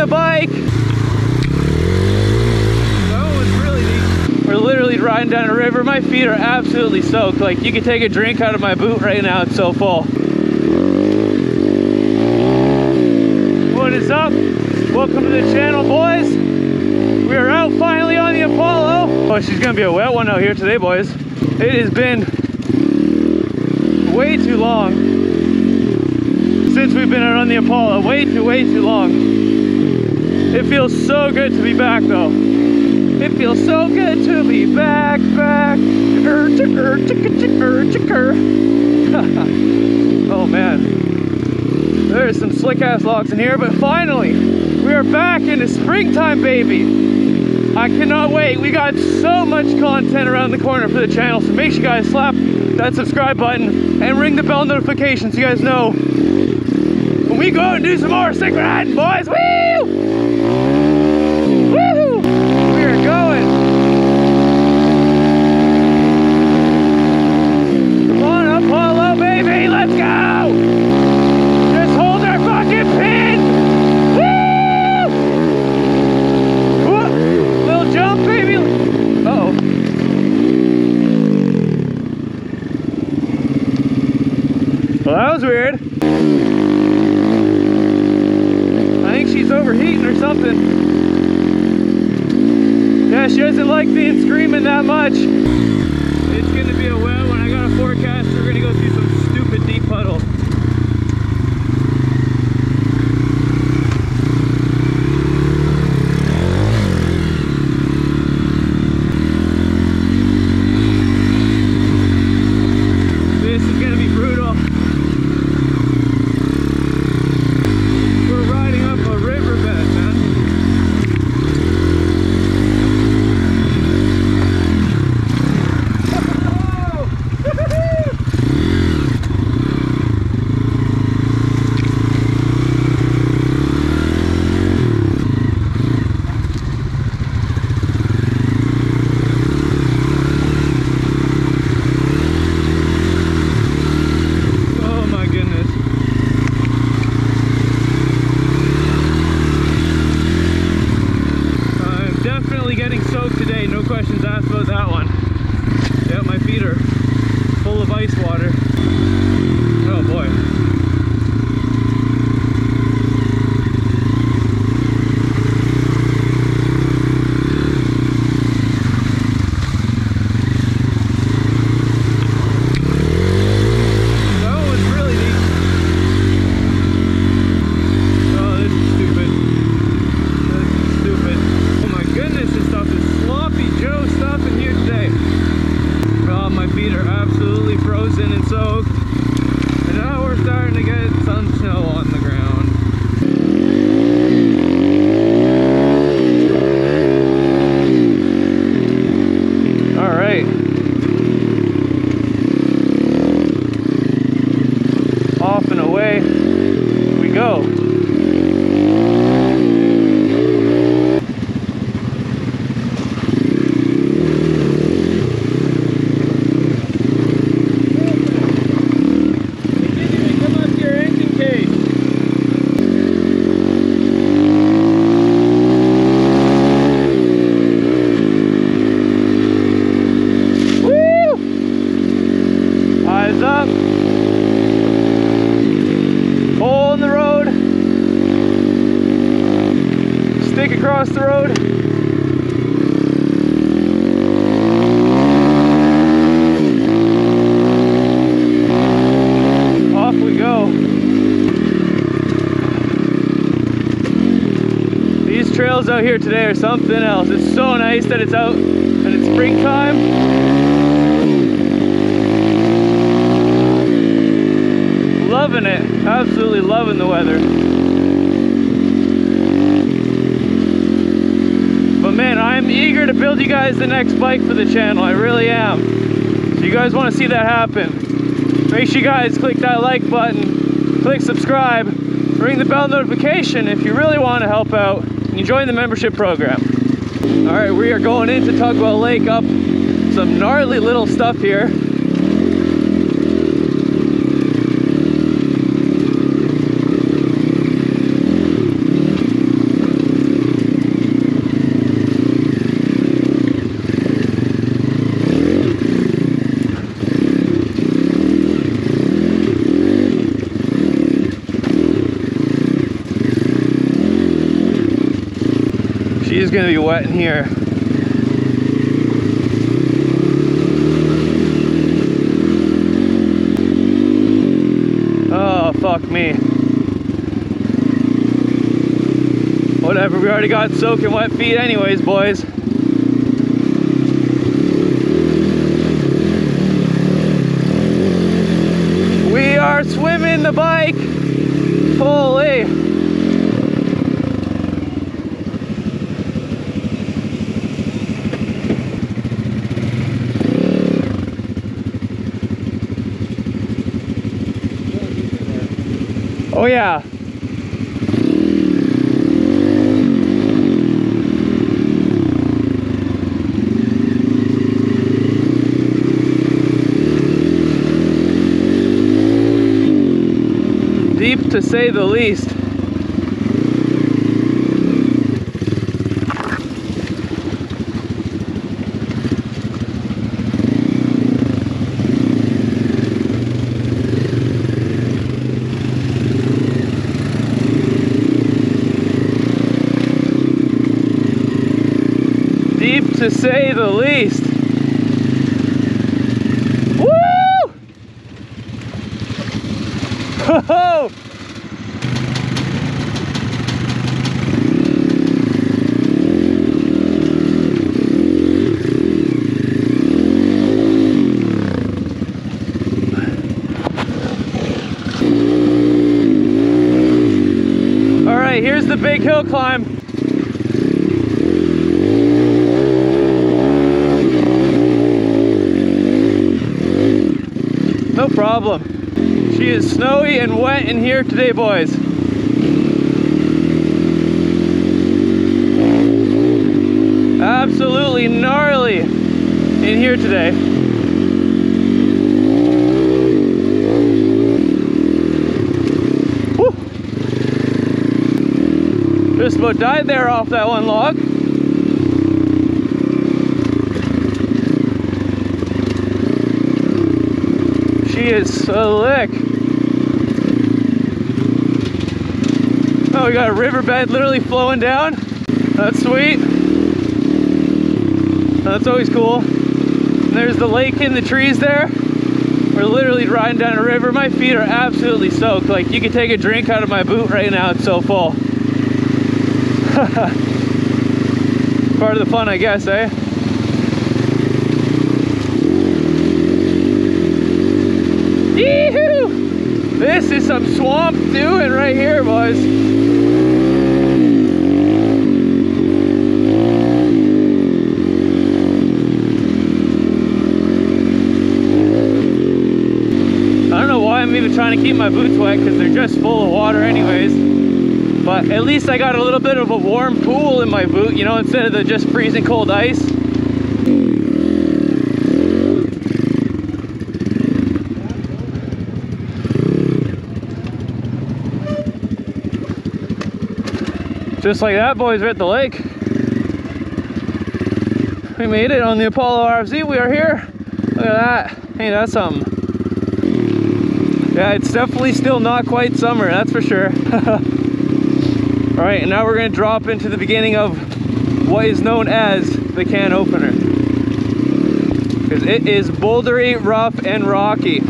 the bike. That was really neat. We're literally riding down a river. My feet are absolutely soaked. Like, you could take a drink out of my boot right now. It's so full. What is up? Welcome to the channel, boys. We are out finally on the Apollo. Oh, she's gonna be a wet one out here today, boys. It has been way too long since we've been out on the Apollo. Way too long. It feels so good to be back, though. It feels so good to be back. Oh man, there's some slick ass logs in here, but finally we are back into springtime, baby. I cannot wait. We got so much content around the corner for the channel, so make sure you guys slap that subscribe button and ring the bell notification so you guys know when we go and do some more sick riding, boys. Woo! Woo! We are going. Come on, Apollo, baby, let's go! Just hold our fucking pin! Woo! Woo! Little jump, baby! Uh-oh. Well, that was weird. I think she's overheating or something. Yeah, she doesn't like being screaming that much. It's gonna be a wet one. I got a forecast. We're gonna go through some stupid deep puddles. Out here today or something else. It's so nice that it's out and it's springtime. Loving it. Absolutely loving the weather. But man, I'm eager to build you guys the next bike for the channel. I really am. So you guys want to see that happen, make sure you guys click that like button, click subscribe, ring the bell notification if you really want to help out. You join the membership program. All right, we are going into Tugwell Lake up some gnarly little stuff here. is going to be wet in here. Oh, fuck me. Whatever, we already got soaking wet feet anyways, boys. We are swimming the bike. Holy. Oh yeah. Deep to say the least. Deep to say the least. Woo! Ho! Here's the big hill climb. No problem. She is snowy and wet in here today, boys. Absolutely gnarly in here today. Just about died there off that one log. She is slick. Oh, we got a riverbed literally flowing down. That's sweet. That's always cool. And there's the lake in the trees there. We're literally riding down a river. My feet are absolutely soaked. Like, you could take a drink out of my boot right now. It's so full. Part of the fun, I guess, eh? Yee-hoo! This is some swamp doing right here, boys. I don't know why I'm even trying to keep my boots wet, because they're just full of water anyways. But at least I got a little bit of a warm pool in my boot, you know, instead of the just freezing cold ice. Just like that, boys, we're at the lake. We made it on the Apollo RFZ. We are here. Look at that. Hey, that's something. Yeah, it's definitely still not quite summer, that's for sure. All right, and now we're gonna drop into the beginning of what is known as the Can Opener. Because it is bouldery, rough, and rocky.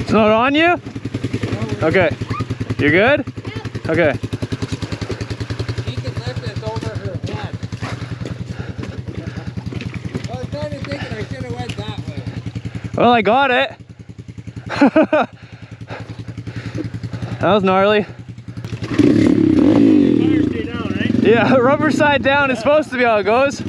It's not on you? Okay, you're good? Yep. Okay. She can lift it over her head. I was kind of thinking I should have went that way. Well, I got it. That was gnarly. Tires stay down, right? Yeah, rubber side down is supposed to be how it goes.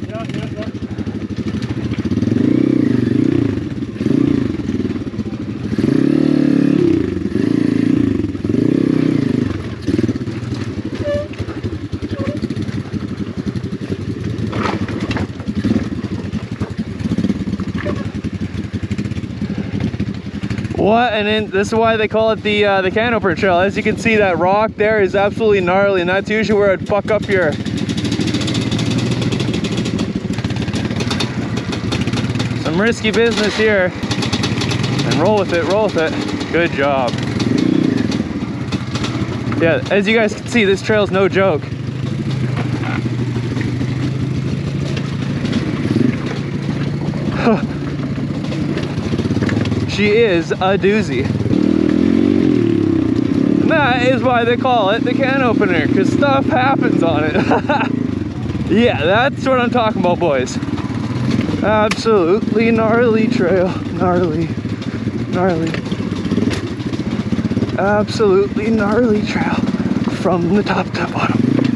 What an in, this is why they call it the Can Opener Trail. As you can see, that rock there is absolutely gnarly, and that's usually where I'd fuck up your... Some risky business here. And roll with it, good job. Yeah, as you guys can see, this trail's no joke. She is a doozy. And that is why they call it the Can Opener, because stuff happens on it. Yeah, that's what I'm talking about, boys. Absolutely gnarly trail. Gnarly. Gnarly. Absolutely gnarly trail from the top to bottom.